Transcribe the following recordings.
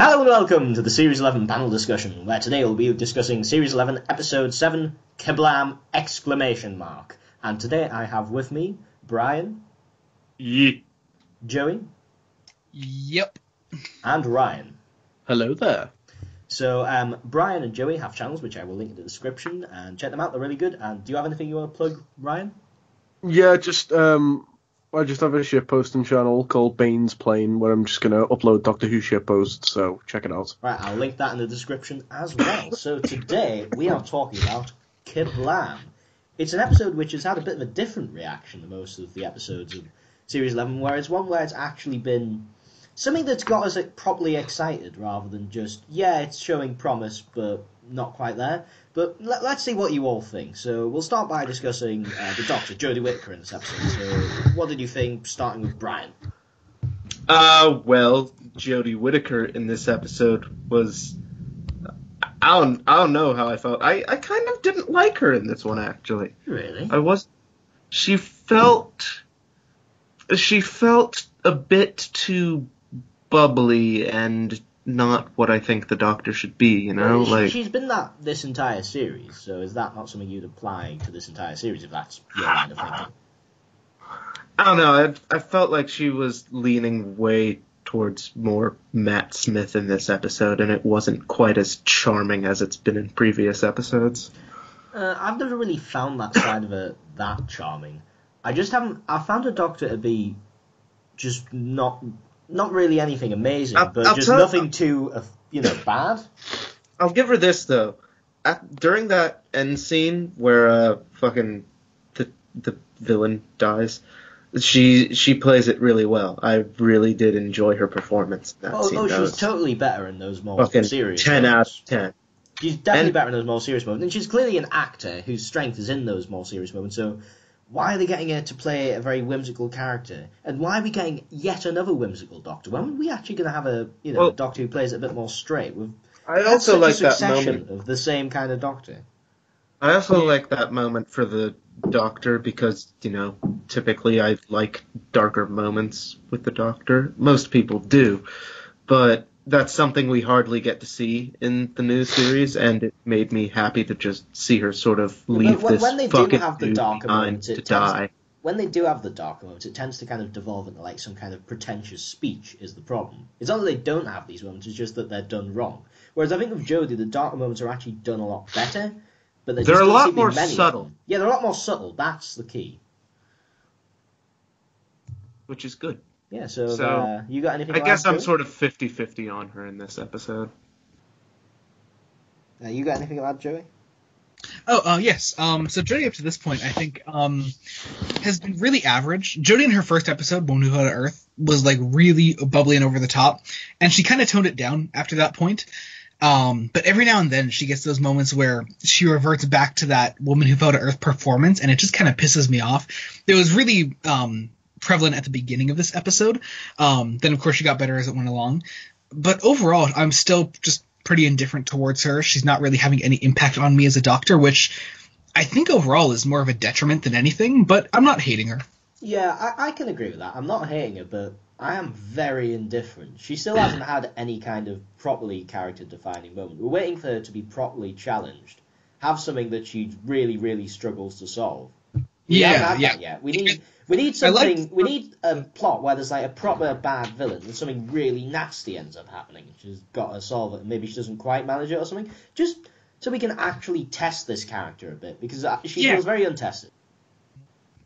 Hello and welcome to the Series 11 panel discussion, where today we'll be discussing Series 11, Episode 7, Kerblam! And today I have with me Brian. Ye. Joey. Yep. And Ryan. Hello there. So, Brian and Joey have channels, which I will link in the description, and check them out, they're really good. And do you have anything you want to plug, Ryan? Yeah, just, I just have a shitposting channel called Bane's Plane where I'm just going to upload Doctor Who shitposts, so check it out. Right, I'll link that in the description as well. So today we are talking about Kerblam. It's an episode which has had a bit of a different reaction to most of the episodes of Series 11, where it's one where it's actually been something that's got us properly excited rather than just, yeah, it's showing promise, but not quite there. But let's see what you all think. So we'll start by discussing the Doctor, Jodie Whittaker, in this episode. So what did you think, starting with Brian? Well, Jodie Whittaker in this episode was... I don't know how I felt. I kind of didn't like her in this one, actually. Really? I was... She felt a bit too bubbly and... not what I think the Doctor should be, you know? She's been that this entire series, so is that not something you'd apply to this entire series, if that's your line of thinking? I don't know, I felt like she was leaning way towards more Matt Smith in this episode, and it wasn't quite as charming as it's been in previous episodes. I've never really found that side of her that charming. I found the Doctor to be just not really anything amazing, but nothing too bad. I'll give her this, though. During that end scene where the villain dies, she plays it really well. I really did enjoy her performance in that scene. Oh, she's totally better in those more serious 10 moments. 10 out of 10. She's definitely better in those more serious moments. And she's clearly an actor whose strength is in those more serious moments, so... why are they getting her to play a very whimsical character? And why are we getting yet another whimsical Doctor? When are we actually going to have a Doctor who plays it a bit more straight? I also like that moment of the same kind of Doctor. I also like that moment for the Doctor because, you know, typically I like darker moments with the Doctor. Most people do. But that's something we hardly get to see in the new series, and it made me happy to just see her sort of leave this fucking dude behind to die. When they do have the darker moments, it tends to kind of devolve into like some kind of pretentious speech is the problem. It's not that they don't have these moments, it's just that they're done wrong. Whereas I think with Jodie, the darker moments are actually done a lot better, but they're a lot more subtle. Yeah, they're a lot more subtle. That's the key. Which is good. Yeah, so you got anything? I guess I'm sort of 50-50 on her in this episode. You got anything about Joey? Yes. So Jodie up to this point, I think, has been really average. Jodie in her first episode, Woman Who Fell to Earth, was like really bubbly and over the top, and she kind of toned it down after that point. But every now and then she gets those moments where she reverts back to that Woman Who Fell to Earth performance, and it just kind of pisses me off. It was really prevalent at the beginning of this episode. Then of course she got better as it went along, but overall I'm still just pretty indifferent towards her. She's not really having any impact on me as a Doctor, which I think overall is more of a detriment than anything, but I'm not hating her. Yeah, I can agree with that. I'm not hating her, but I am very indifferent. She still hasn't had any kind of properly character defining moment. We're waiting for her to be properly challenged, have something that she really, really struggles to solve. Yeah. We need something. We need a plot where there's like a proper bad villain and something really nasty ends up happening. She's got to solve it, and maybe she doesn't quite manage it or something. Just so we can actually test this character a bit, because she feels very untested.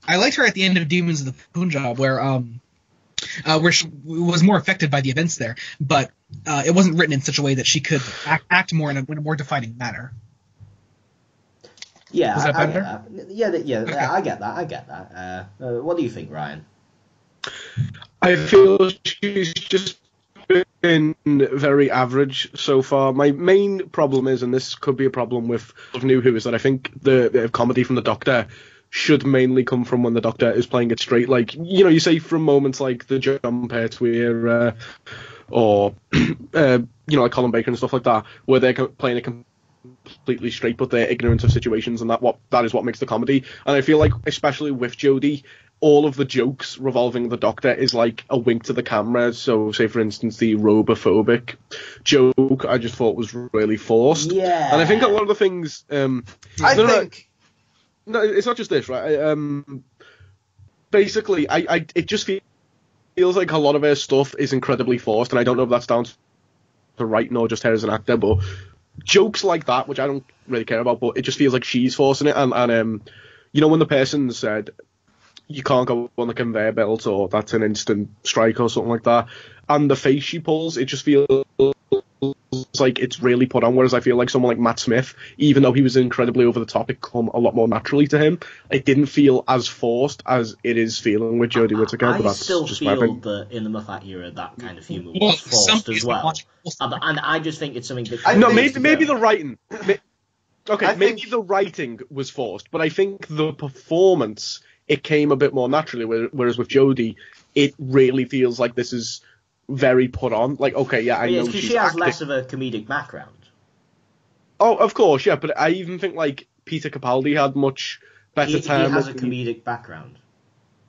I liked her at the end of Demons of the Punjab, where she was more affected by the events there, but it wasn't written in such a way that she could act more in a more defining manner. Yeah, I get that. Okay. I get that. What do you think, Ryan? I feel she's just been very average so far. My main problem is, and this could be a problem with New Who, is that I think the comedy from the Doctor should mainly come from when the Doctor is playing it straight. Like, you know, you say from moments like the John Pertwee or Colin Baker and stuff like that, where they're playing a completely straight, but they're ignorant of situations, and that is what makes the comedy. And I feel like, especially with Jodie, all of the jokes revolving the Doctor is like a wink to the camera. So, say, for instance, the robophobic joke I just thought was really forced. Yeah. And I think a lot of the things... No, it's not just this, right? It just feels like a lot of her stuff is incredibly forced, and I don't know if that's down to writing or just her as an actor, but jokes like that, which I don't really care about, but it just feels like she's forcing it. And you know, when the person said... you can't go on the conveyor belt, or that's an instant strike or something like that. And the face she pulls, it just feels like it's really put on, whereas I feel like someone like Matt Smith, even though he was incredibly over the top, it come a lot more naturally to him. It didn't feel as forced as it is feeling with Jodie Whittaker. I still feel that in the Moffat era, that kind of humour was forced as well. And I just think it's something that... maybe the writing... the writing was forced, but I think the performance... it came a bit more naturally, whereas with Jodie, it really feels like this is very put on. Like, okay, yeah, I know she's she has acting. Less of a comedic background. Oh, of course, yeah, but I even think, like, Peter Capaldi had much better time. He has a comedic background.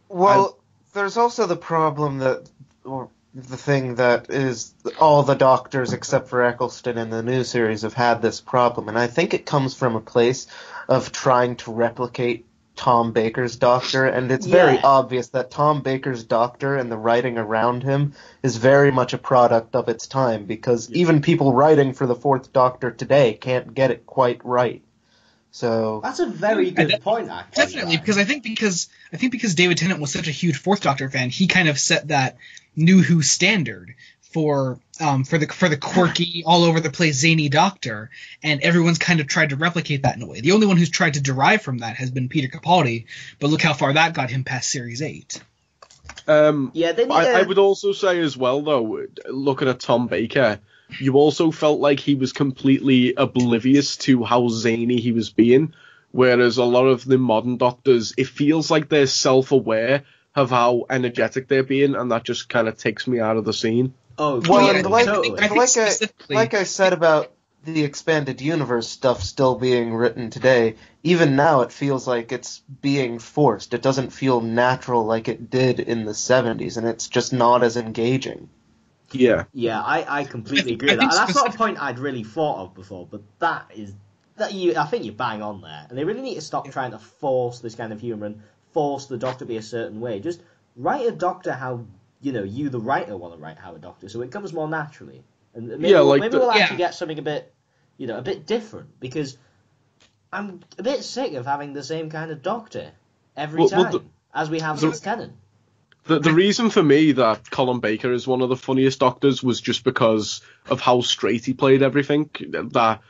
Well, there's also the problem that, or the thing that is, all the Doctors except for Eccleston in the new series have had this problem, and I think it comes from a place of trying to replicate Tom Baker's Doctor, and it's very obvious that Tom Baker's Doctor and the writing around him is very much a product of its time, because even people writing for the Fourth Doctor today can't get it quite right. So that's a very good point, actually. Definitely, because David Tennant was such a huge Fourth Doctor fan, he kind of set that New Who standard for the quirky, all over the place, zany Doctor, and everyone's kind of tried to replicate that in a way. The only one who's tried to derive from that has been Peter Capaldi, but look how far that got him past Series 8. I would also say as well, though, looking at Tom Baker, you also felt like he was completely oblivious to how zany he was being, whereas a lot of the modern Doctors, it feels like they're self-aware of how energetic they're being, and that just kind of takes me out of the scene. Oh, well, yeah, I said about the expanded universe stuff still being written today, even now it feels like it's being forced. It doesn't feel natural like it did in the 70s, and it's just not as engaging. Yeah. Yeah, I completely agree with that. And that's not a point I'd really thought of before, but I think you're bang on there. And they really need to stop trying to force this kind of humour and force the Doctor to be a certain way. Just write a Doctor how... you, the writer, want to write Howard Doctor, so it comes more naturally. And maybe we'll actually get something a bit different, because I'm a bit sick of having the same kind of Doctor every time, as we have with Tennant. The reason for me that Colin Baker is one of the funniest Doctors was just because of how straight he played everything, that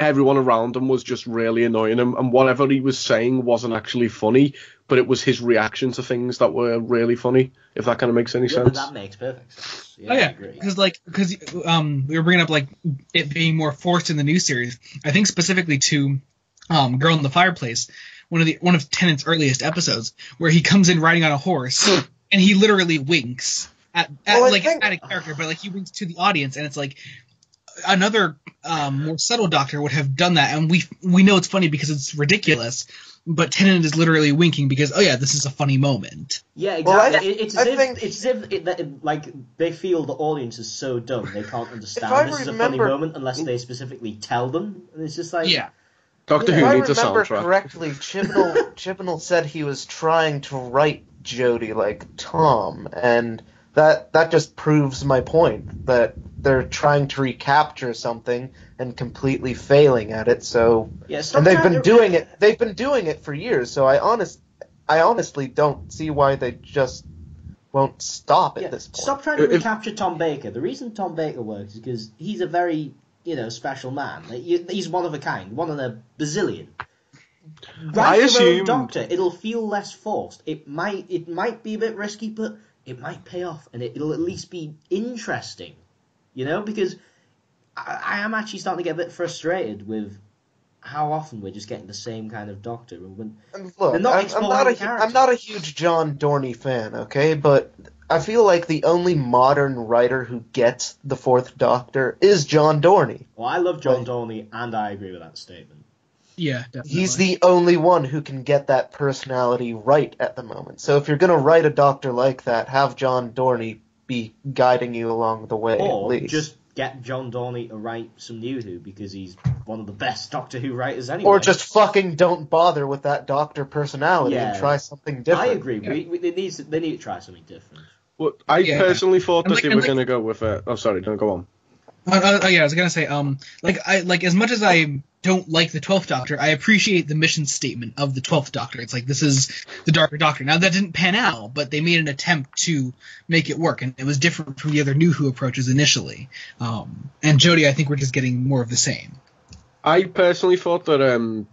everyone around him was just really annoying him, and whatever he was saying wasn't actually funny, but it was his reaction to things that were really funny, if that kind of makes any sense. That makes perfect sense. Yeah, because we were bringing up, like, it being more forced in the new series. I think specifically to Girl in the Fireplace, one of Tennant's earliest episodes, where he comes in riding on a horse, and he literally winks at a character, but, like, he winks to the audience, and it's like... another more subtle Doctor would have done that, and we know it's funny because it's ridiculous, but Tennant is literally winking because, oh yeah, this is a funny moment. Yeah, exactly. Well, I think they feel the audience is so dumb they can't understand this is a funny moment unless they specifically tell them, and it's just like... yeah. Doctor Who needs a soundtrack. If I remember correctly, Chibnall said he was trying to write Jodie like Tom, and... That just proves my point, that they're trying to recapture something and completely failing at it. So they've been doing it for years. So I honestly don't see why they just won't stop at this point. Stop trying to recapture Tom Baker. The reason Tom Baker works is because he's a very special man. Like, he's one of a kind, one in a bazillion. Write your own Doctor. It'll feel less forced. It might be a bit risky, but it might pay off, and it'll at least be interesting, because I am actually starting to get a bit frustrated with how often we're just getting the same kind of Doctor. I'm not a huge John Dorney fan, okay, but I feel like the only modern writer who gets the Fourth Doctor is John Dorney. Well, I love John Dorney, and I agree with that statement. Yeah, definitely. He's the only one who can get that personality right at the moment. So if you're going to write a Doctor like that, have John Dorney be guiding you along the way, or at least. Just get John Dorney to write some New Who, because he's one of the best Doctor Who writers anyway. Or just fucking don't bother with that Doctor personality and try something different. I agree. Yeah. They need to try something different. Well, I personally thought that they were going to go with it. Oh, sorry, don't go on. I was going to say, as much as I don't like the 12th Doctor, I appreciate the mission statement of the 12th Doctor. It's like, this is the Darker Doctor. Now, that didn't pan out, but they made an attempt to make it work, and it was different from the other New Who approaches initially. And Jodie, I think we're just getting more of the same. I personally thought that,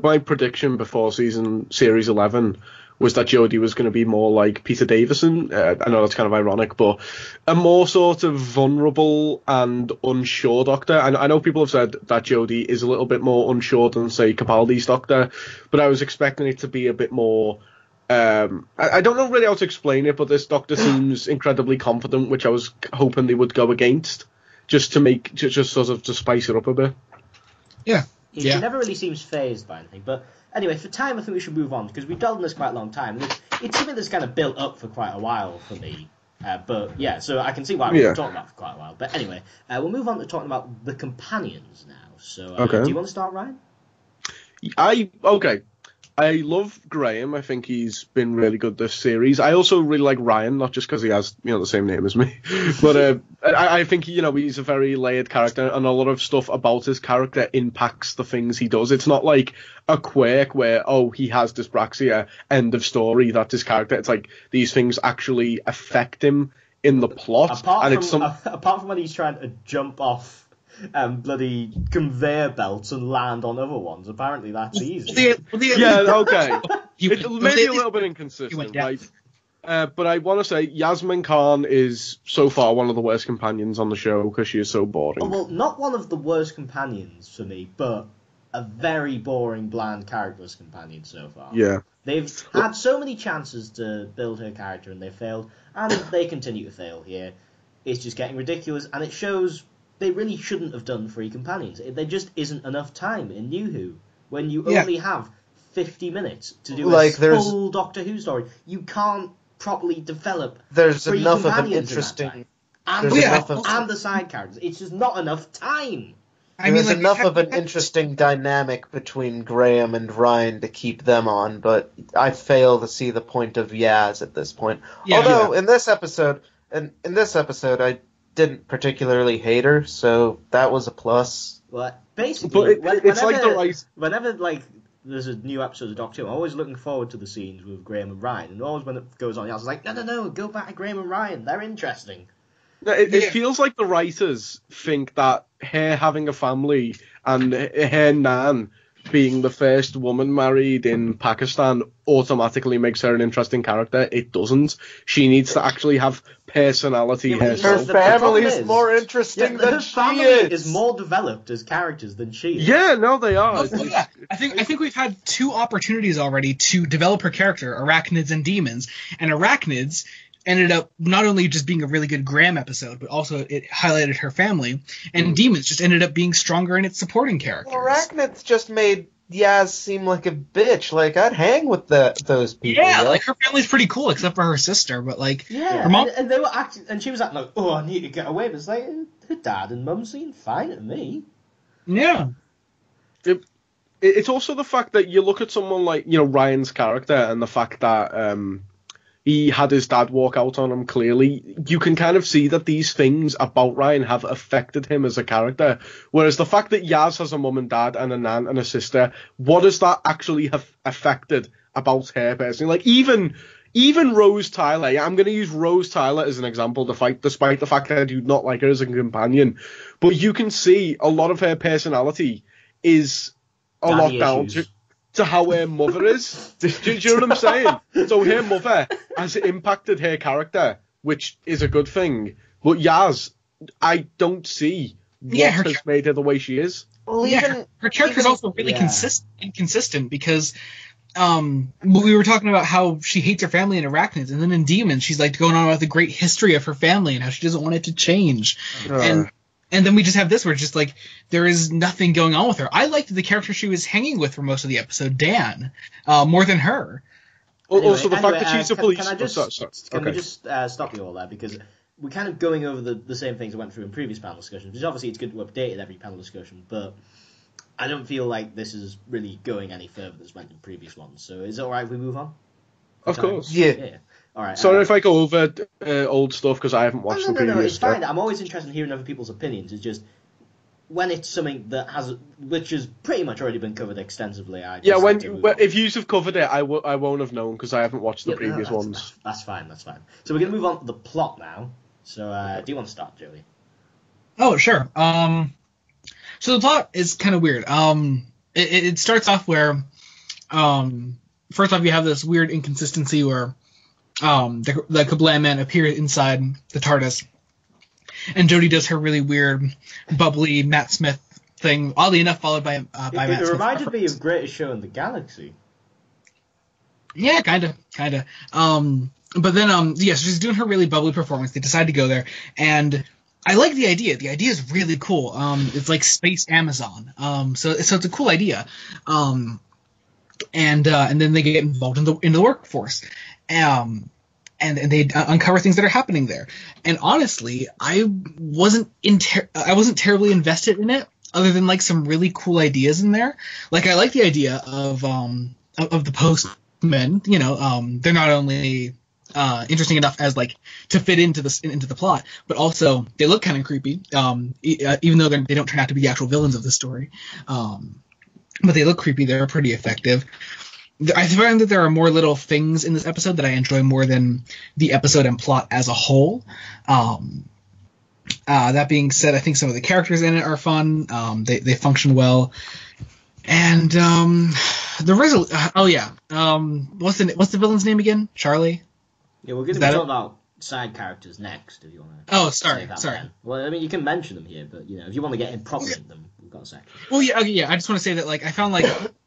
my prediction before Series 11 was that Jodie was going to be more like Peter Davison. I know that's kind of ironic, but a more sort of vulnerable and unsure Doctor. And I know people have said that Jodie is a little bit more unsure than, say, Capaldi's Doctor, but I was expecting it to be a bit more... I don't know really how to explain it, but this Doctor seems incredibly confident, which I was hoping they would go against, just to spice it up a bit. Yeah. He never really seems phased by anything, but... Anyway, for time, I think we should move on, because we've dealt on this quite a long time. It's something that's kind of built up for quite a while for me. So I can see why we've talked about it for quite a while. But anyway, we'll move on to talking about the companions now. So do you want to start, Ryan? I love Graham. I think he's been really good this series. I also really like Ryan, not just because he has the same name as me, but I think he's a very layered character, and a lot of stuff about his character impacts the things he does. It's not like a quirk where he has dyspraxia, end of story. That's his character. It's like these things actually affect him in the plot. Apart from when he's trying to jump off bloody conveyor belts and land on other ones. Apparently that's easy. It may be a little bit inconsistent, right? But I want to say Yasmin Khan is so far one of the worst companions on the show, because she is so boring. Well, not one of the worst companions for me, but a very boring, bland, characterless companion so far. Yeah. They've had so many chances to build her character and they failed, and they continue to fail here. It's just getting ridiculous, and it shows... They really shouldn't have done 3 companions. There just isn't enough time in New Who when you only have 50 minutes to do a full Doctor Who story. You can't properly develop. There's 3 enough companions of an interesting, and the side characters. It's just not enough time. There's enough of an interesting dynamic between Graham and Ryan to keep them on, but I fail to see the point of Yaz at this point. Yeah, although in this episode, I didn't particularly hate her, so that was a plus. Well, basically, whenever there's a new episode of Doctor Who, I'm always looking forward to the scenes with Graham and Ryan, and always when it goes on, I was like, no, go back to Graham and Ryan, they're interesting. It feels like the writers think that her having a family and her nan being the first woman married in Pakistan automatically makes her an interesting character. It doesn't. She needs to actually have personality herself. Her family is more interesting than she is. Her family is more developed as characters than she is. Yeah, no, they are. Well, yeah. I think we've had 2 opportunities already to develop her character, Arachnids and Demons. And Arachnids ended up not only just being a really good Graham episode, but also it highlighted her family, and Demons just ended up being stronger in its supporting characters. Well, Arachnids just made Yaz seem like a bitch. Like, I'd hang with those people. Yeah, like, her family's pretty cool, except for her sister, but, like... Yeah, her mom... and they were acting... And she was acting like, I need to get away, but it's like, her dad and mum seem fine to me. Yeah. It's also the fact that you look at someone like, Ryan's character, and the fact that, he had his dad walk out on him, clearly. You can kind of see that these things about Ryan have affected him as a character. Whereas the fact that Yaz has a mum and dad and a nan and a sister, what does that actually have affected about her personally? Like, even Rose Tyler, I'm going to use Rose Tyler as an example, despite the fact that I do not like her as a companion. But you can see a lot of her personality is a lot down to how her mother is. Do you know what I'm saying? So her mother has impacted her character, which is a good thing. But Yaz, I don't see what has made her the way she is. Well, her character is also really inconsistent because we were talking about how she hates her family in Arachnids, and then in Demons, she's like going on about the great history of her family and how she doesn't want it to change. And And then we just have this where it's just like there is nothing going on with her. I liked the character she was hanging with for most of the episode, Dan, more than her. Anyway, also the fact that she's a police. Can I just stop you all there, because we're kind of going over the same things I went through in previous panel discussions, which obviously it's good to update at every panel discussion, but I don't feel like this is really going any further than it's went in previous ones. So is it all right if we move on? Of course. Yeah. All right. Sorry if I go over old stuff because I haven't watched the previous. No, it's fine. Stuff. I'm always interested in hearing other people's opinions. It's just when it's something that which has pretty much already been covered extensively. If you have covered it, I won't have known because I haven't watched the previous ones. That's fine. So we're going to move on to the plot now. So do you want to start, Jodie? Oh, sure. So the plot is kind of weird. It starts off where first off you have this weird inconsistency where the Kerblam man appears inside the TARDIS, and Jodie does her really weird, bubbly Matt Smith thing. Oddly enough, followed by Matt Smith. It reminded me of Greatest Show in the Galaxy. Yeah, kinda. But then, so she's doing her really bubbly performance. They decide to go there, and I like the idea. The idea is really cool. It's like Space Amazon. So it's a cool idea. And then they get involved in the workforce. And they uncover things that are happening there. And honestly, I wasn't terribly invested in it, other than like some really cool ideas in there. Like I like the idea of the postmen. You know, they're not only interesting enough as like to fit into the plot, but also they look kind of creepy, even though they don't turn out to be the actual villains of the story. But they look creepy. They're pretty effective. I find that there are more little things in this episode that I enjoy more than the episode and plot as a whole. That being said, I think some of the characters in it are fun. They function well, and the result. Oh yeah, what's the villain's name again? Charlie. Yeah, we're going to be talking about side characters next. If you want to. Oh, sorry. Well, I mean, you can mention them here, but you know, if you want to get in properly with them, we've got a section. Well, yeah. I just want to say that like I found like.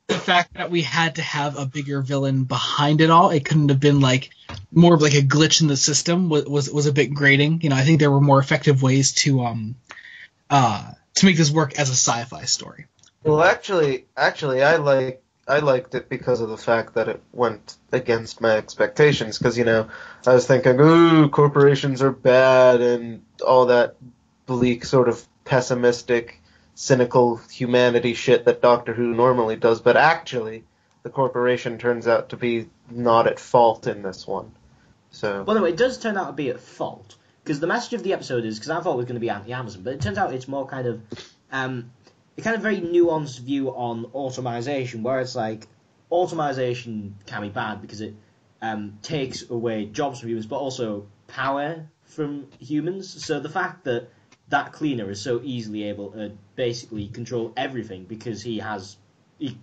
The fact that we had to have a bigger villain behind it all, it couldn't have been like more of like a glitch in the system was a bit grating. You know, I think there were more effective ways to make this work as a sci-fi story. Well, actually, I liked it because of the fact that it went against my expectations. Because you know, I was thinking, ooh, corporations are bad and all that bleak sort of pessimistic, cynical humanity shit that Doctor Who normally does, but actually the corporation turns out to be not at fault in this one. So, well, no, it does turn out to be at fault, because the message of the episode is, because I thought it was going to be anti-Amazon, but it turns out it's more kind of a kind of very nuanced view on automation, where it's like automation can be bad because it takes away jobs from humans, but also power from humans. So the fact that cleaner is so easily able to basically control everything because he has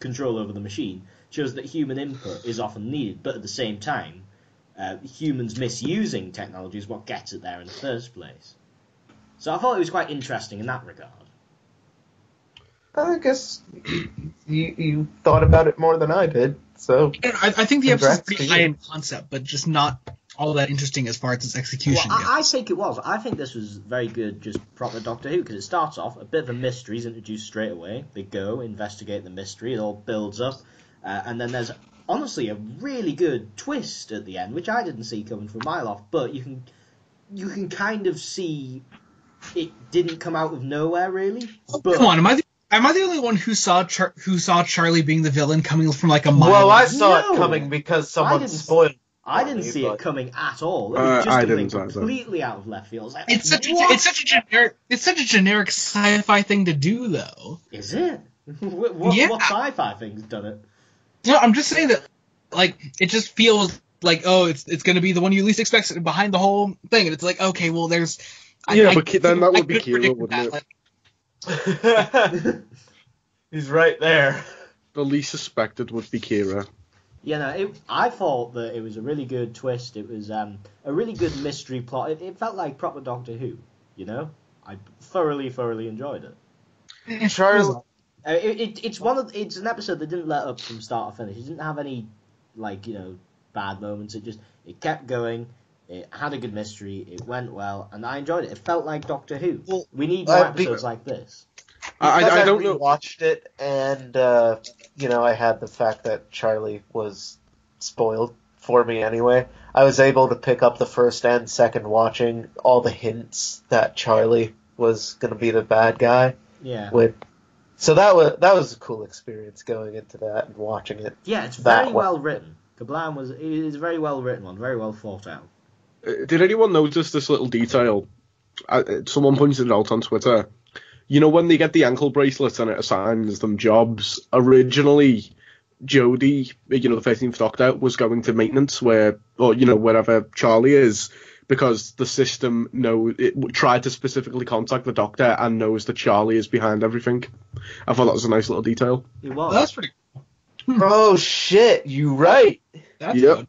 control over the machine shows that human input is often needed, but at the same time, humans misusing technology is what gets it there in the first place. So I thought it was quite interesting in that regard. I guess you thought about it more than I did, so... I think the episode's pretty high in concept, but just not... all that interesting as far as its execution goes. I think it was. I think this was very good, just proper Doctor Who, because it starts off a bit of a mystery is introduced straight away. They go investigate the mystery, it all builds up, and then there's honestly a really good twist at the end, which I didn't see coming from a mile off. But you can kind of see it didn't come out of nowhere, really. But, come on, am I the only one who saw Charlie being the villain coming from like a mile? Well, I saw it coming because someone spoiled. I didn't see it coming at all. It was just completely out of left field. Like, it's such a generic sci-fi thing to do, though. Is it? What sci-fi thing's done it? No, I'm just saying that, like, it just feels like, oh, it's going to be the one you least expect behind the whole thing, and it's like, okay, well, there's. But then that would be cute, wouldn't it? Like... He's right there. The least suspected would be Kira. Yeah, no, I thought that it was a really good twist. It was a really good mystery plot. It felt like proper Doctor Who, you know? I thoroughly enjoyed it. Charlie. It's an episode that didn't let up from start to finish. It didn't have any, like, you know, bad moments. It just kept going. It had a good mystery. It went well, and I enjoyed it. It felt like Doctor Who. Well, we need more episodes like this. I don't know. Watched it, and I had the fact that Charlie was spoiled for me anyway. I was able to pick up the first and second watching all the hints that Charlie was going to be the bad guy. Yeah. So that was a cool experience going into that and watching it. Yeah, it's very well written. Kerblam is a very well written one, very well thought out. Did anyone notice this little detail? Someone pointed it out on Twitter. You know, when they get the ankle bracelets and it assigns them jobs, originally Jodie, the 13th Doctor, was going to maintenance wherever Charlie is, because the system tried to specifically contact the Doctor and knows that Charlie is behind everything. I thought that was a nice little detail. It was. That's pretty cool. Oh, shit, you're right. That's good.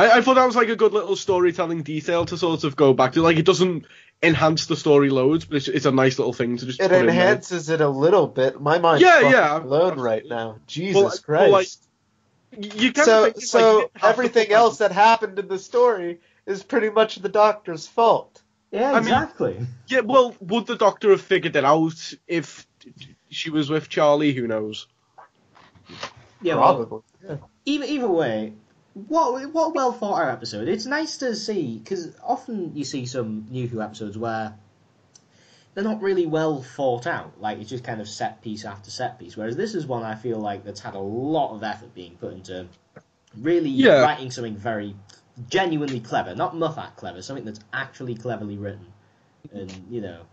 I thought that was like a good little storytelling detail to sort of go back to. Like, it doesn't enhance the story loads, but it's a nice little thing to just. It enhances it a little bit. My mind's blown right now. Jesus Christ! Well, everything else that happened in the story is pretty much the Doctor's fault. Yeah, exactly. Yeah, well, would the Doctor have figured it out if she was with Charlie? Who knows? Yeah, probably. Well, either way. What a well thought out episode. It's nice to see, because often you see some New Who episodes where they're not really well thought out. Like, it's just kind of set piece after set piece. Whereas this is one I feel like that's had a lot of effort being put into really writing something very genuinely clever. Not Moffat clever, something that's actually cleverly written. And,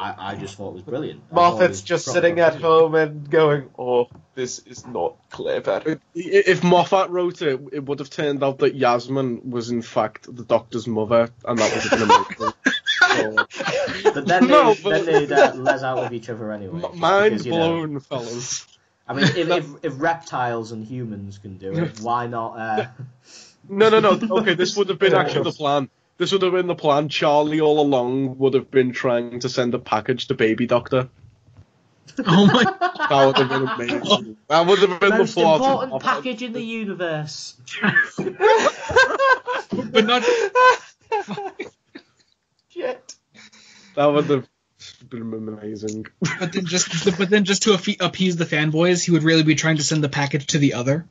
I just thought it was brilliant. Moffat's just sitting at home and going, oh, this is not clever. If Moffat wrote it, it would have turned out that Yasmin was in fact the Doctor's mother, and that would have been amazing. But then they'd les out with each other anyway. Mind blown, fellas. I mean, if reptiles and humans can do it, why not... No. Okay, this would have been actually the plan. This would have been the plan. Charlie all along would have been trying to send a package to Baby Doctor. Oh my God. That would have been amazing. That would have been the most important package in the universe. But not... Shit. That would have been amazing. But then just to appease the fanboys, he would really be trying to send the package to the other.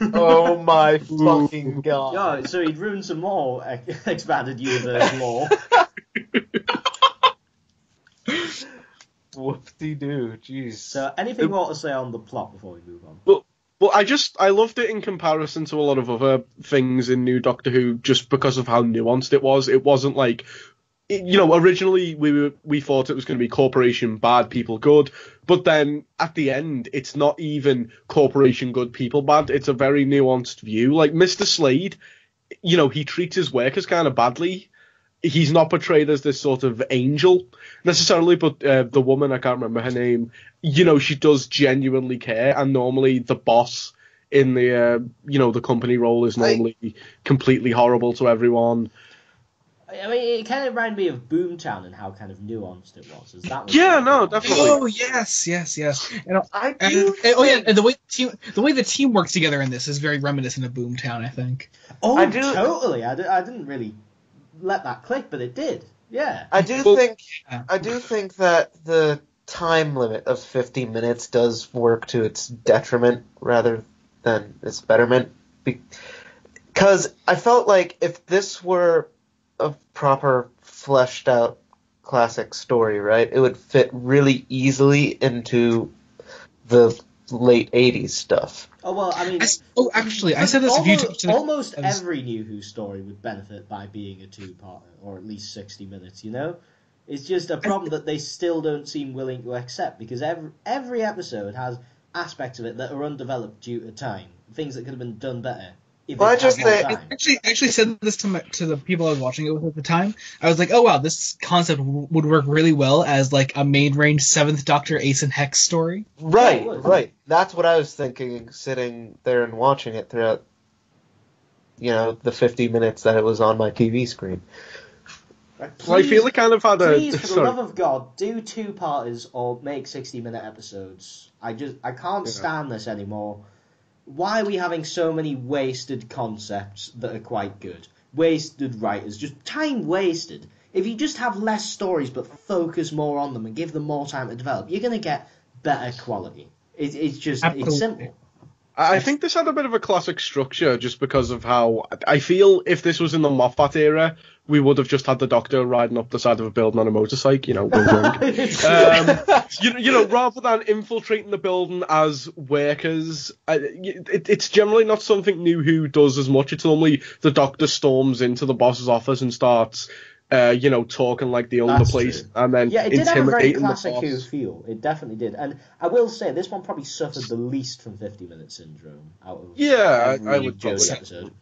Oh my fucking God. Yeah, so he'd ruined some more expanded universe lore. Whoop-de-doo, jeez. So anything more to say on the plot before we move on? Well, I loved it in comparison to a lot of other things in New Doctor Who, just because of how nuanced it was. It wasn't like... originally we thought it was going to be corporation bad, people good, but then at the end it's not even corporation good, people bad. It's a very nuanced view. Like Mr. Slade, he treats his workers kind of badly. He's not portrayed as this sort of angel necessarily, but the woman, I can't remember her name, she does genuinely care, and normally the boss in the the company role is normally completely horrible to everyone. I mean, it kind of reminded me of Boomtown and how kind of nuanced it was. Definitely. Oh yes. And the way the team works together in this is very reminiscent of Boomtown, I think. Oh, totally. I didn't really let that click, but it did. Yeah. I do think that the time limit of 50 minutes does work to its detriment rather than its betterment, because I felt like if this were a proper fleshed out classic story, right, it would fit really easily into the late 80s stuff. Oh, well, I mean... I said this a few times. Almost every New Who story would benefit by being a two-parter, or at least 60 minutes, It's just a problem that they still don't seem willing to accept, because every episode has aspects of it that are undeveloped due to time, things that could have been done better. I actually said this to the people I was watching it with at the time. I was like, oh wow, this concept would work really well as like a mid-range 7th Doctor Ace and Hex story. Right. That's what I was thinking, sitting there and watching it throughout, the 50 minutes that it was on my TV screen. Please, I feel it kind of had a... Please, for the love of God, do two-parters or make 60-minute episodes. I can't stand this anymore. Why are we having so many wasted concepts that are quite good? wasted writers, just time wasted. If you just have less stories but focus more on them and give them more time to develop, you're going to get better quality. It's just, it's simple. I think this had a bit of a classic structure just because of how I feel if this was in the Moffat era, we would have just had the Doctor riding up the side of a building on a motorcycle, you know, you know, rather than infiltrating the building as workers. It's generally not something New Who does as much. It's normally the Doctor storms into the boss's office and starts, you know, talking like they own the place, true. And then intimidating the boss. Yeah, it did have a very classic Who feel. It definitely did. And I will say, this one probably suffered the least from 50-minute syndrome out of every Jodie episode.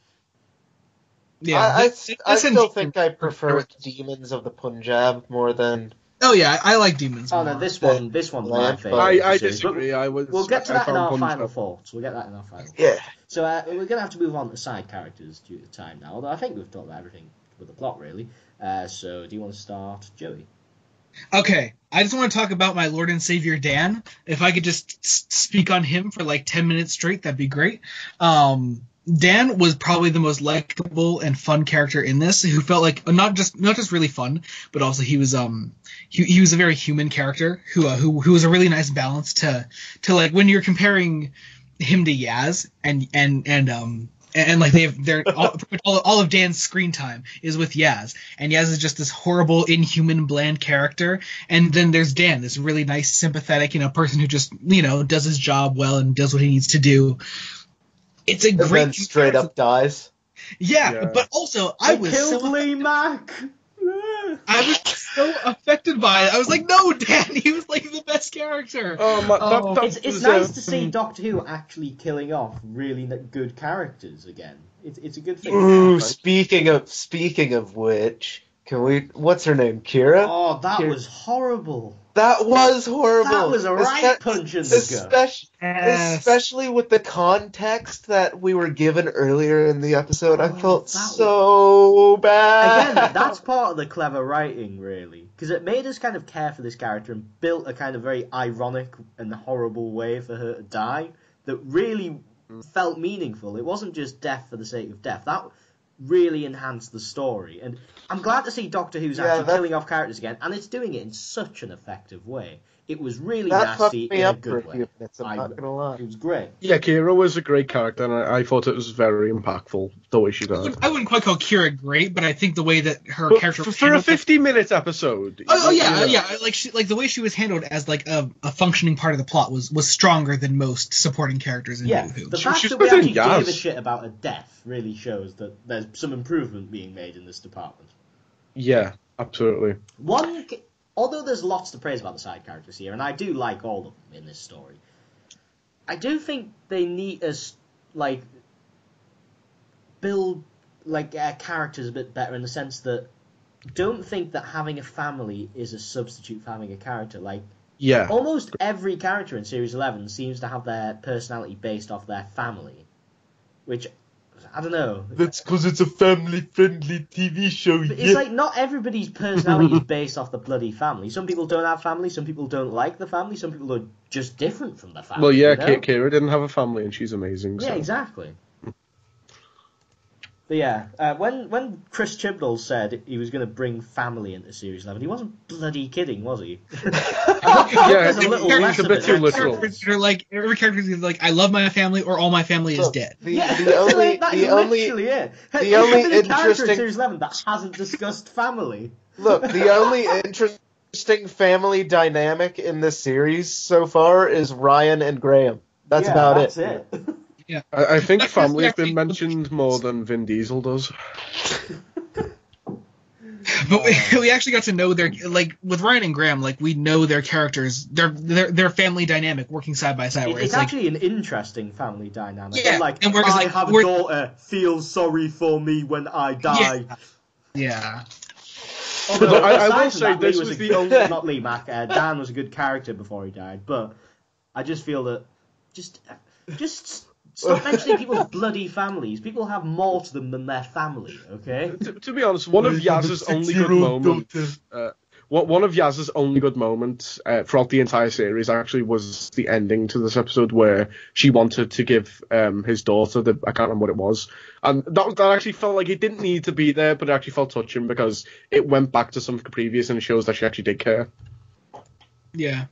Yeah, I still think I prefer Demons of the Punjab more than... Oh yeah, I like Demons. Oh no, this one's my favorite. I disagree. We'll get to that in our final thoughts. Yeah. So we're gonna have to move on to side characters due to time now. Although I think we've talked about everything with the plot really. So do you want to start, Joey? Okay, I just want to talk about my Lord and Savior Dan. If I could just speak on him for like 10 minutes straight, that'd be great. Dan was probably the most likable and fun character in this, who felt like not just really fun, but also he was he was a very human character who was a really nice balance to like when you're comparing him to Yaz and like they're all of Dan's screen time is with Yaz, and Yaz is just this horrible, inhuman, bland character. And then there's Dan, this really nice, sympathetic, you know, person who just, you know, does his job well and does what he needs to do. It's a great. And then straight up dies. Yeah, but also I was killed Lee Mack. I was so affected by it. I was like, no, Dan, he was like the best character. Oh my! It's nice to see Doctor Who actually killing off really good characters again. It's a good thing. Ooh, speaking of which, can we? What's her name? Kira. Oh, that was horrible. That was horrible. That was a right punch in the gut. Especially with the context that we were given earlier in the episode. I felt so bad. Again, that's part of the clever writing, really. Because it made us kind of care for this character and built a kind of very ironic and horrible way for her to die that really felt meaningful. It wasn't just death for the sake of death. That really enhanced the story, and I'm glad to see Doctor Who's actually killing off characters again, and it's doing it in such an effective way. It was really nasty in a good way. I'm not gonna lie. It was great. Yeah, Kira was a great character, and I thought it was very impactful the way she died. I wouldn't quite call Kira great, but I think the way that her character was for a 50-minute episode. Oh yeah, like the way she was handled as like a functioning part of the plot was stronger than most supporting characters in New Who. The fact that we actually gave a shit about a death really shows that there's some improvement being made in this department. Yeah, absolutely. Although there's lots to praise about the side characters here, and I do like all of them in this story, I do think they need us, like, build, like, characters a bit better in the sense that don't think that having a family is a substitute for having a character. Like, almost every character in Series 11 seems to have their personality based off their family, which... I don't know. That's because it's a family-friendly TV show. But it's like not everybody's personality is based off the bloody family. Some people don't have family. Some people don't like the family. Some people are just different from the family. Well, yeah, Kira didn't have a family, and she's amazing. Yeah, so. Exactly. But yeah, when Chris Chibnall said he was going to bring family into Series 11, he wasn't bloody kidding, was he? It's a bit too literal. Every character is like, I love my family, or all my family is dead. The only interesting in Series 11 that hasn't discussed family. Look, the only interesting family dynamic in this series so far is Ryan and Graham. That's about it. Yeah. I think family has been mentioned more than Vin Diesel does. But we actually got to know their, like, with Ryan and Graham, like, we know their characters, their family dynamic working side by side. It's actually like, an interesting family dynamic. Yeah, like, and I have a daughter, feel sorry for me when I die. Yeah. Although, I will say this was the only... Not Lee Mack, Dan was a good character before he died, but I just feel that... Just... Stop mentioning people's bloody families. People have more to them than their family, okay? To be honest, one of Yaz's only good moments... One of Yaz's only good moments throughout the entire series actually was the ending to this episode where she wanted to give his daughter the, I can't remember what it was. And that actually felt like it didn't need to be there, but it actually felt touching because it went back to something previous and it shows that she actually did care. Yeah.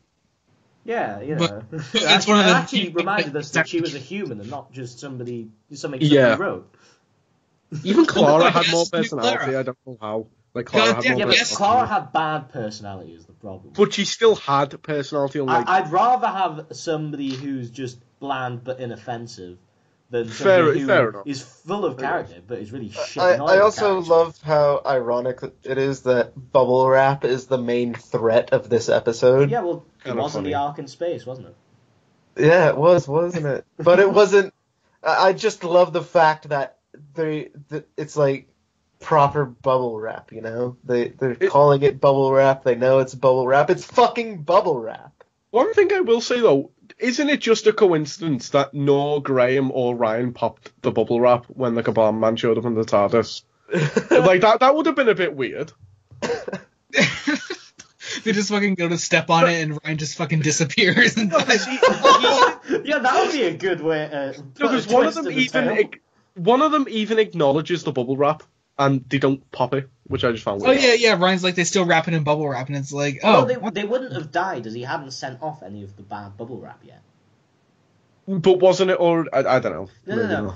Yeah, you know. But it actually reminded us that she was a human and not just something she wrote. Even Clara had more personality, I don't know how. Like Clara had Clara had bad personality is the problem. But she still had personality. Unlike... I'd rather have somebody who's just bland but inoffensive than somebody who is full of character but is really shit. I also love how ironic it is that bubble wrap is the main threat of this episode. Yeah, well, it wasn't the Ark in Space, wasn't it? Yeah, it was, wasn't it? But it wasn't... I just love the fact that it's like... proper bubble wrap, you know? They're calling it bubble wrap. They know it's bubble wrap. It's fucking bubble wrap. One thing I will say, though, isn't it just a coincidence that nor Graham or Ryan popped the bubble wrap when the Kerblam man showed up in the TARDIS? Like, that would have been a bit weird. They just fucking go to step on it and Ryan just fucking disappears. And yeah, that would be a good way to... Because one of them even acknowledges the bubble wrap. And they don't pop it, which I just found weird. Oh, yeah, Ryan's like, they still wrap it in bubble wrap, and it's like, oh. Well, they wouldn't have died, as he hadn't sent off any of the bad bubble wrap yet. But wasn't it, or, I don't know. No.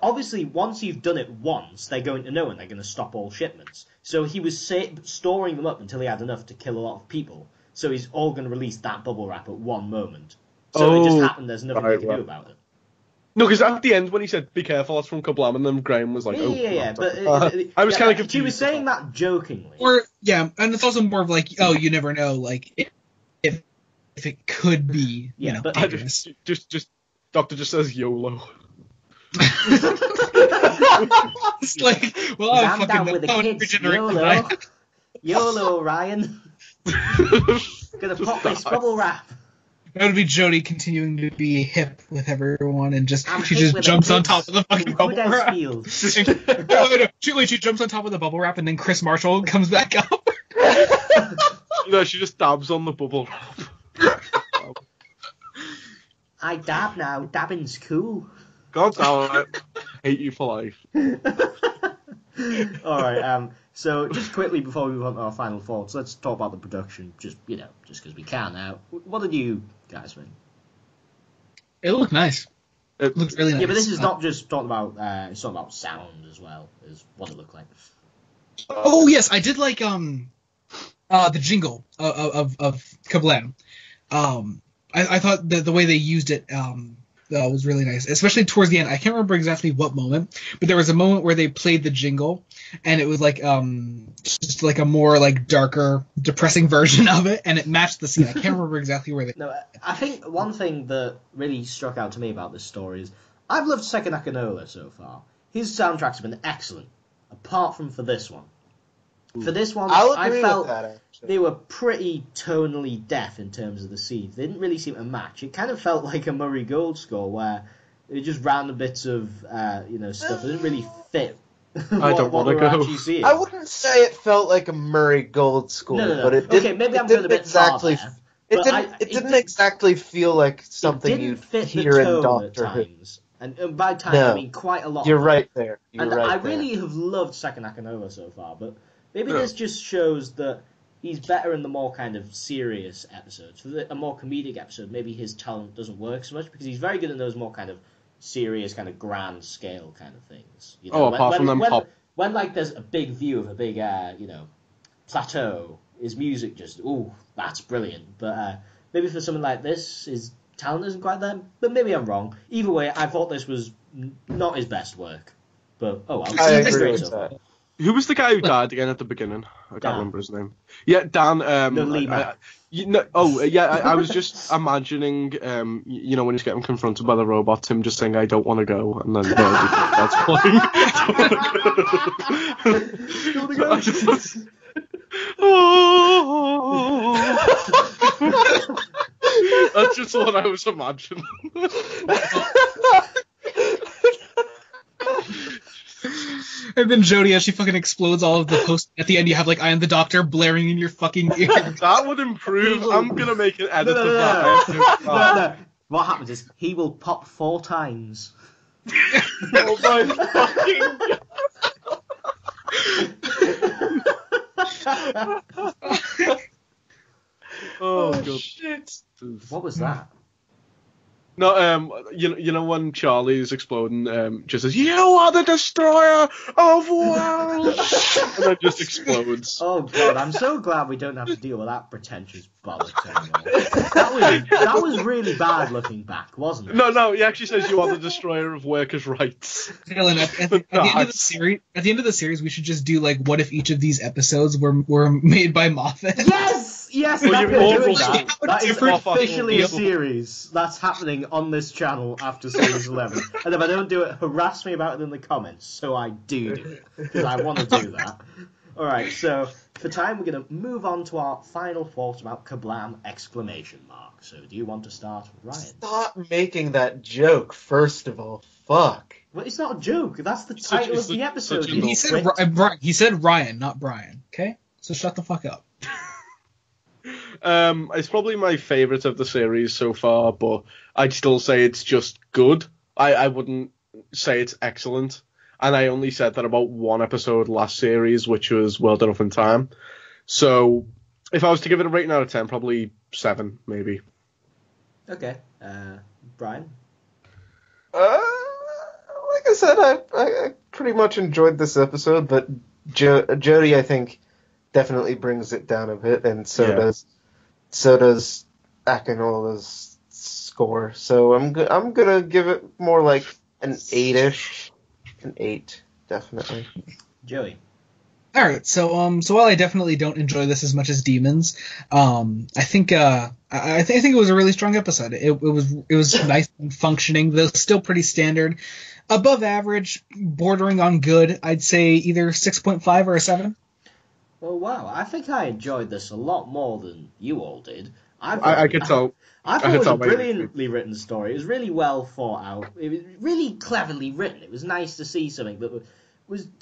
Obviously, once you've done it once, they're going to know, and they're going to stop all shipments. So he was storing them up until he had enough to kill a lot of people. So he's all going to release that bubble wrap at one moment. So it just happened, there's nothing they can do about it. No, because at the end, when he said, be careful, that's from Kerblam, and then Graham was like, I was kind of confused. He was saying that jokingly. And it's also more of like, oh, you never know, like, if it could be, you know, but dangerous. Just Doctor just says YOLO. It's like, well, I'm fucking down with the kids, YOLO. YOLO, Ryan. Gonna pop this bubble wrap. That would be Jodie continuing to be hip with everyone, and she just jumps on top of the fucking bubble wrap. She jumps on top of the bubble wrap, and then Chris Marshall comes back up. No, she just dabs on the bubble wrap. I dab now. Dabbing's cool. God damn it! Hate you for life. All right. So just quickly before we move on to our final thoughts, let's talk about the production. Just because we can now. What did you guys think? It looked nice. It looks really nice. Yeah, but this is not just talking about. It's talking about sound as well as what it looked like. Oh yes, I did like the jingle of Kerblam. I thought that the way they used it was really nice, especially towards the end. I can't remember exactly what moment, but there was a moment where they played the jingle, and it was like just like a more like darker, depressing version of it, and it matched the scene. I can't remember exactly where they. No, I think one thing that really struck out to me about this story is I've loved Segun Akinola so far. His soundtracks have been excellent, apart from for this one. Ooh. For this one, I felt that, they were pretty tonally deaf in terms of the scenes. They didn't really seem to match. It kind of felt like a Murray Gold score where it was just random bits of stuff that didn't really fit. I don't want to go. I wouldn't say it felt like a Murray Gold score, no. but it didn't. Okay, maybe I'm going a bit exactly. Far there, it didn't exactly feel like something you'd hear in Doctor Who. And by time I mean quite a lot. You're right there. I really have loved Segun Akinola so far, but. Maybe this just shows that he's better in the more kind of serious episodes. For a more comedic episode, maybe his talent doesn't work so much because he's very good in those more kind of serious, kind of grand scale kind of things. You know, when like there's a big view of a big plateau, his music just that's brilliant. But maybe for something like this, his talent isn't quite there. But maybe I'm wrong. Either way, I thought this was not his best work. But oh well, I agree with that. Who was the guy who died again at the beginning? I can't remember his name. Yeah, Dan. I was just imagining, when he's getting confronted by the robots, him just saying, I don't want to go, and then that's fine. That's just what I was imagining. And then Jodie, as she fucking explodes all of the posts at the end, you have like, I am the Doctor blaring in your fucking ear. That would improve. I'm going to make an edit of that. No. What happens is he will pop 4 times. Oh my fucking God. Oh shit. What was that? No, you know when Charlie's exploding, just says, "You are the destroyer of worlds," and then just explodes. Oh God, I'm so glad we don't have to deal with that pretentious bollocks anymore. That was really bad looking back, wasn't it? No, he actually says, "You are the destroyer of workers' rights." Dylan, at the end of the series, we should just do like, what if each of these episodes were made by Moffat? Yes, well, that is officially a series that's happening on this channel after series 11. And if I don't do it, harass me about it in the comments. So I do it, because I want to do that. All right, so for time, we're going to move on to our final thoughts about Kerblam ! So do you want to start, Ryan? Stop making that joke, first of all. Fuck. Well, it's not a joke. That's the title of the episode. He said Ryan, not Brian, okay? So shut the fuck up. It's probably my favourite of the series so far, but I'd still say it's just good. I wouldn't say it's excellent, and I only said that about one episode last series, which was World Enough and Time. So if I was to give it a rating out of 10, probably 7, maybe. Okay, Brian? Like I said, I pretty much enjoyed this episode, but Jodie, I think, definitely brings it down a bit, and so does Akinola's score. So I'm gonna give it more like an 8-ish, an 8 definitely. Joey. All right, so while I definitely don't enjoy this as much as Demons, I think it was a really strong episode. It was nice and functioning, though still pretty standard, above average, bordering on good. I'd say either 6.5 or a 7. Well, wow, I think I enjoyed this a lot more than you all did. I could tell. I thought it was a brilliantly written story. It was really well thought out. It was really cleverly written. It was nice to see something that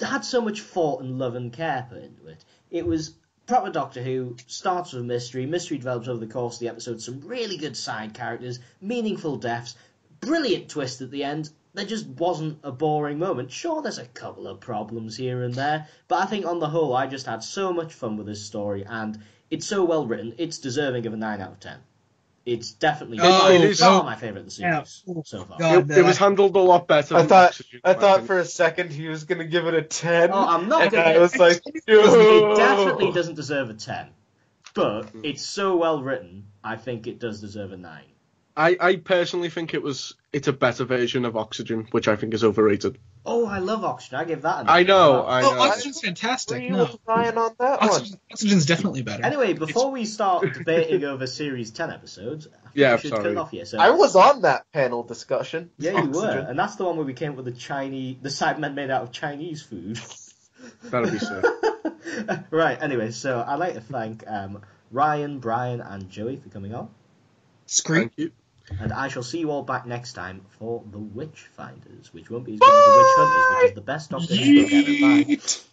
had so much thought and love and care put into it. It was proper Doctor Who, starts with a mystery. Mystery develops over the course of the episode. Some really good side characters, meaningful deaths, brilliant twist at the end. There just wasn't a boring moment. Sure, there's a couple of problems here and there, but I think on the whole, I just had so much fun with this story, and it's so well written, it's deserving of a 9 out of 10. It's definitely my favourite in the series so far. God, it was handled a lot better. I thought for a second he was going to give it a 10. Oh, I'm not going to. I was like, it definitely doesn't deserve a 10, but it's so well written, I think it does deserve a 9. I personally think it's a better version of Oxygen, which I think is overrated. Oh, I love Oxygen. I give that an I know. Oxygen's fantastic. Are you with Ryan on that one? Oxygen's definitely better. Anyway, before we start debating over Series 10 episodes, we should cut off here. So, I was on that panel discussion. Yeah, you were. And that's the one where we came up with the segment made out of Chinese food. That'll be so. Right, anyway, so I'd like to thank Ryan, Brian, and Joey for coming on. Thank you. And I shall see you all back next time for The Witch Finders, which won't be as good as The Witch Hunters, which is the best Doctor Who book ever. Bye.